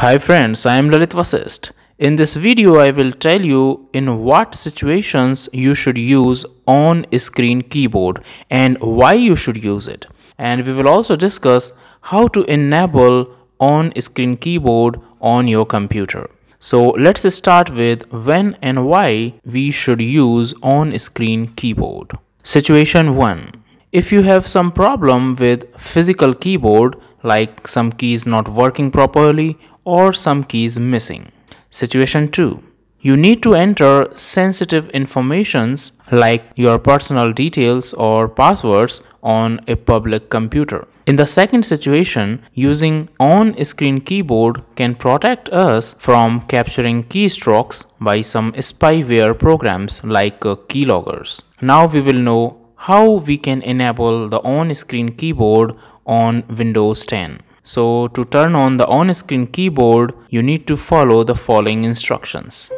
Hi friends, I am Lalit Vasist. In this video, I will tell you in what situations you should use on-screen keyboard and why you should use it. And we will also discuss how to enable on-screen keyboard on your computer. So let's start with when and why we should use on-screen keyboard. Situation 1. If you have some problem with physical keyboard, like some keys not working properly or some keys missing. Situation 2. You need to enter sensitive informations like your personal details or passwords on a public computer. In the second situation, using on-screen keyboard can protect us from capturing keystrokes by some spyware programs like keyloggers. Now we will know how we can enable the on-screen keyboard on Windows 10. So to turn on the on-screen keyboard, you need to follow the following instructions.